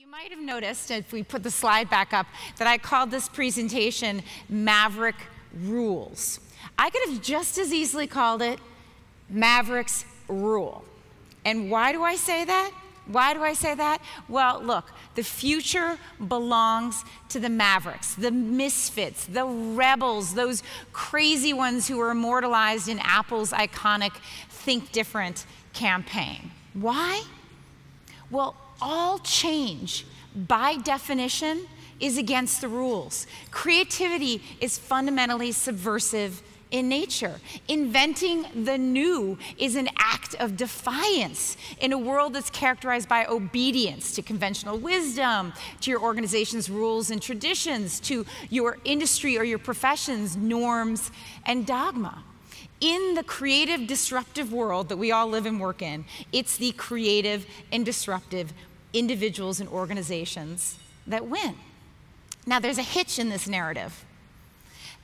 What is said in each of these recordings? You might have noticed, if we put the slide back up, that I called this presentation Maverick Rules. I could have just as easily called it Maverick's Rule. And why do I say that? Why do I say that? Well, look, the future belongs to the mavericks, the misfits, the rebels, those crazy ones who are immortalized in Apple's iconic Think Different campaign. Why? Well, all change, by definition, is against the rules. Creativity is fundamentally subversive in nature. Inventing the new is an act of defiance in a world that's characterized by obedience to conventional wisdom, to your organization's rules and traditions, to your industry or your profession's norms and dogma. In the creative, disruptive world that we all live and work in, it's the creative and disruptive individuals and organizations that win. Now, there's a hitch in this narrative.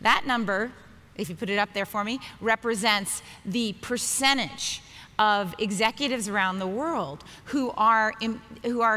That number, if you put it up there for me, represents the percentage of executives around the world who are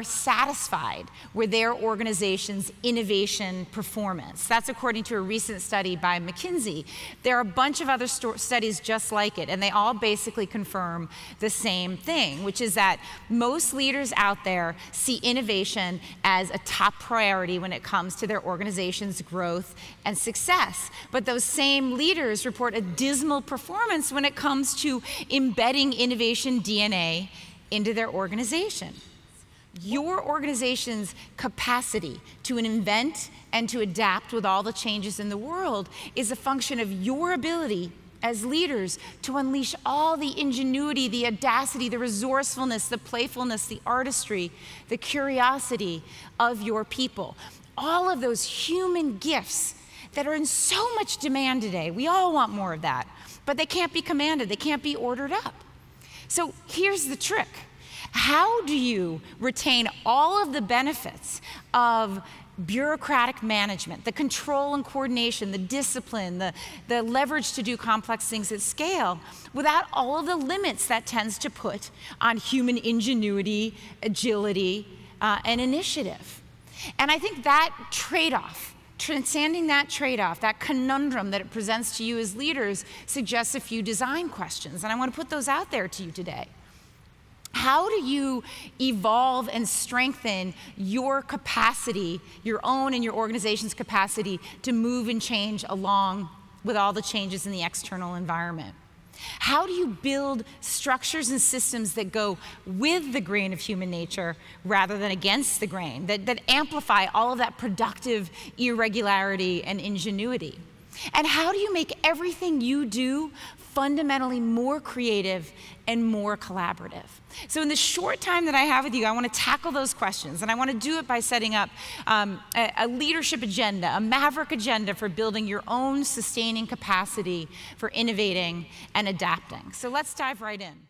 satisfied with their organization's innovation performance. That's according to a recent study by McKinsey. There are a bunch of other studies just like it, and they all basically confirm the same thing, which is that most leaders out there see innovation as a top priority when it comes to their organization's growth and success. But those same leaders report a dismal performance when it comes to embedding innovation DNA into their organization. Your organization's capacity to invent and to adapt with all the changes in the world is a function of your ability as leaders to unleash all the ingenuity, the audacity, the resourcefulness, the playfulness, the artistry, the curiosity of your people. All of those human gifts that are in so much demand today. We all want more of that, but they can't be commanded, they can't be ordered up. So here's the trick. How do you retain all of the benefits of bureaucratic management, the control and coordination, the discipline, the leverage to do complex things at scale, without all of the limits that tends to put on human ingenuity, agility, and initiative? And I think that trade-off, transcending that trade-off, that conundrum that it presents to you as leaders, suggests a few design questions, and I want to put those out there to you today. How do you evolve and strengthen your capacity, your own and your organization's capacity, to move and change along with all the changes in the external environment? How do you build structures and systems that go with the grain of human nature rather than against the grain, that amplify all of that productive irregularity and ingenuity? And how do you make everything you do fundamentally more creative and more collaborative? So in the short time that I have with you, I want to tackle those questions, and I want to do it by setting up a leadership agenda, a maverick agenda for building your own sustaining capacity for innovating and adapting. So let's dive right in.